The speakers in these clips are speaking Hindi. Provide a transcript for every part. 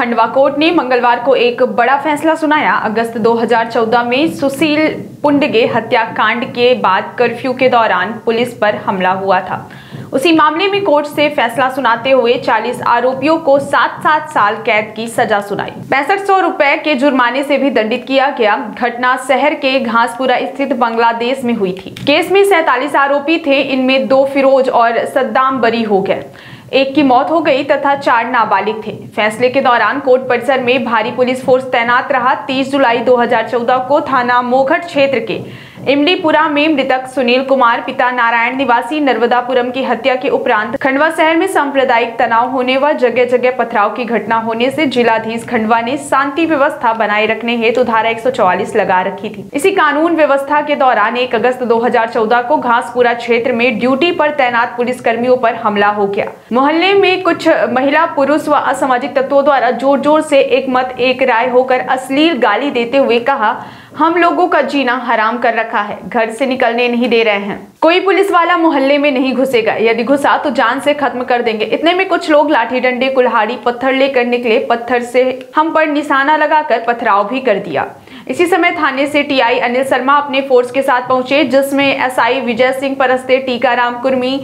खंडवा कोर्ट ने मंगलवार को एक बड़ा फैसला सुनाया। अगस्त 2014 में सुशील पुण्डे हत्याकांड के बाद कर्फ्यू के दौरान पुलिस पर हमला हुआ था। उसी मामले में कोर्ट से फैसला सुनाते हुए 40 आरोपियों को 7-7 साल कैद की सजा सुनाई। 6500 रुपए के जुर्माने से भी दंडित किया गया। घटना शहर के घासपुरा स्थित बांग्लादेश में हुई थी। केस में 47 आरोपी थे, इनमें 2 फिरोज और सद्दाम बरी हो गए, एक की मौत हो गई तथा 4 नाबालिग थे। फैसले के दौरान कोर्ट परिसर में भारी पुलिस फोर्स तैनात रहा। 30 जुलाई 2014 को थाना मोघट क्षेत्र के इमलीपुरा में मृतक सुनील कुमार पिता नारायण निवासी नर्मदापुरम की हत्या के उपरांत खंडवा शहर में सांप्रदायिक तनाव होने व जगह जगह पथराव की घटना होने से जिलाधीश खंडवा ने शांति व्यवस्था बनाए रखने हेतु धारा 144 लगा रखी थी। इसी कानून व्यवस्था के दौरान 1 अगस्त 2014 को घासपुरा क्षेत्र में ड्यूटी पर तैनात पुलिस कर्मियों पर हमला हो गया। मोहल्ले में कुछ महिला पुरुष व असामाजिक तत्वों द्वारा जोर जोर से एक मत एक राय होकर अश्लील गाली देते हुए कहा, हम लोगों का जीना हराम कर रखा है, घर से निकलने नहीं दे रहे हैं, कोई पुलिस वाला मोहल्ले में नहीं घुसेगा, यदि घुसा तो जान से खत्म कर देंगे। इतने में कुछ लोग लाठी डंडे कुल्हाड़ी पत्थर लेकर निकले, पत्थर से हम पर निशाना लगाकर पथराव भी कर दिया। इसी समय थाने से टीआई अनिल शर्मा अपने फोर्स के साथ पहुंचे, जिसमें एसआई विजय सिंह परस्ते टीकाराम कुर्मी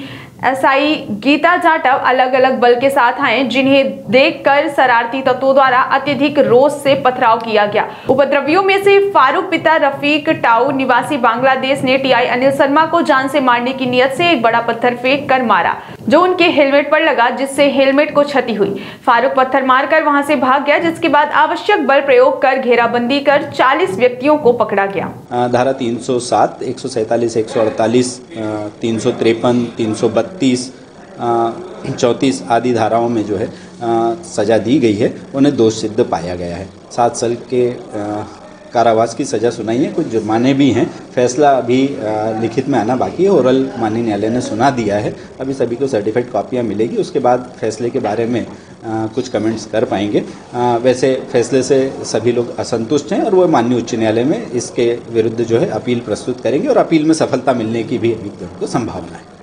एसआई गीता जाटव अलग अलग बल के साथ आए, जिन्हें देखकर शरारती तत्वों द्वारा अत्यधिक रोष से पथराव किया गया। उपद्रवियों में से फारूक पिता रफीक टाऊ निवासी बांग्लादेश ने टीआई अनिल शर्मा को जान से मारने की नियत से एक बड़ा पत्थर फेंक कर मारा, जो उनके हेलमेट पर लगा, जिससे हेलमेट को क्षति हुई। फारूक पत्थर मारकर वहां से भाग गया, जिसके बाद आवश्यक बल प्रयोग कर घेराबंदी कर 40 व्यक्तियों को पकड़ा गया। धारा 307, 147, 148, 353, 332, 34 आदि धाराओं में जो है सजा दी गई है, उन्हें दोष सिद्ध पाया गया है। 7 साल के कारावास की सज़ा सुनाई है, कुछ जुर्माने भी हैं। फैसला अभी लिखित में आना बाकी है, ओरल माननीय न्यायालय ने सुना दिया है। अभी सभी को सर्टिफाइड कॉपियां मिलेगी, उसके बाद फैसले के बारे में कुछ कमेंट्स कर पाएंगे। वैसे फैसले से सभी लोग असंतुष्ट हैं और वह माननीय उच्च न्यायालय में इसके विरुद्ध जो है अपील प्रस्तुत करेंगे और अपील में सफलता मिलने की भी अभी तक संभावना है।